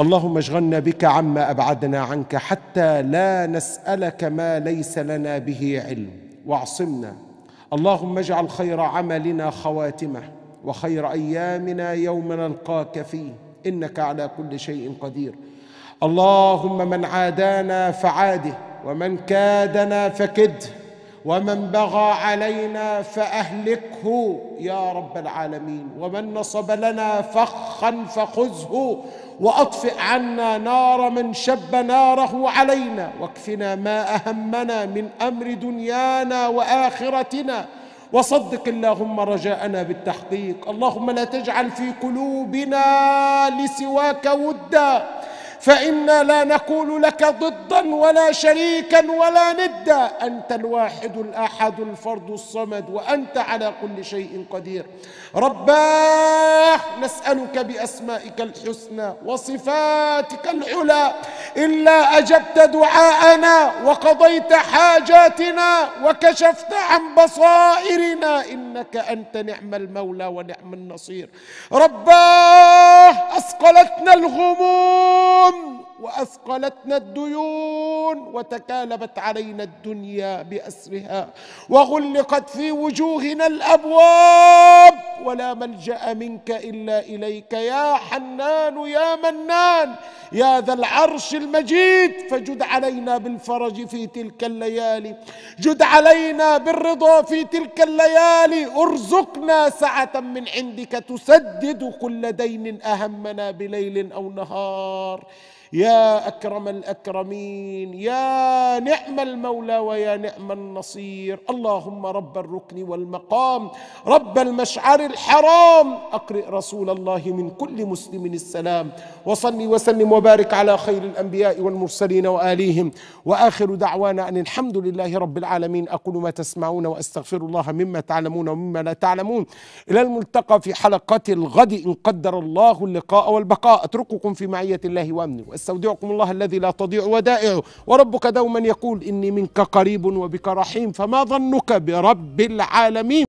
اللهم اشغلنا بك عما أبعدنا عنك حتى لا نسألك ما ليس لنا به علم، واعصمنا اللهم اجعل خير عملنا خواتمه وخير أيامنا يوم نلقاك فيه إنك على كل شيء قدير. اللهم من عادانا فعاده، ومن كادنا فكده، ومن بغى علينا فأهلكه يا رب العالمين، ومن نصب لنا فخا فخذه، وأطفئ عنا نار من شب ناره علينا، واكفنا ما أهمنا من أمر دنيانا وآخرتنا، وصدق اللهم رجاءنا بالتحقيق. اللهم لا تجعل في قلوبنا لسواك ودا، فإنا لا نكون لك ضدا ولا شريكا ولا ندا، أنت الواحد الأحد الفرد الصمد، وأنت على كل شيء قدير. رباه نسألك بأسمائك الحسنى وصفاتك العلى، إلا أجبت دعاءنا وقضيت حاجاتنا وكشفت عن بصائرنا، إنك أنت نعم المولى ونعم النصير. رباه أثقلتنا الغموم وأثقلتنا الديون، وتكالبت علينا الدنيا بأسرها، وغلقت في وجوهنا الأبواب، ولا ملجأ منك إلا إليك يا حنان يا منان يا ذا العرش المجيد. فجد علينا بالفرج في تلك الليالي، جد علينا بالرضا في تلك الليالي، ارزقنا سعة من عندك تسدد كل دين أهمنا بليل أو نهار يا أكرم الأكرمين، يا نعم المولى ويا نعم النصير. اللهم رب الركن والمقام، رب المشعر الحرام، أقرئ رسول الله من كل مسلم السلام، وصلي وسلم وبارك على خير الأنبياء والمرسلين وآليهم، وآخر دعوانا أن الحمد لله رب العالمين. أقول ما تسمعون وأستغفر الله مما تعلمون ومما لا تعلمون. إلى الملتقى في حلقة الغد إن قدر الله اللقاء والبقاء. أترككم في معية الله وأمنه، استودعكم الله الذي لا تضيع ودائعه، وربك دوما يقول إني منك قريب وبك رحيم، فما ظنك برب العالمين؟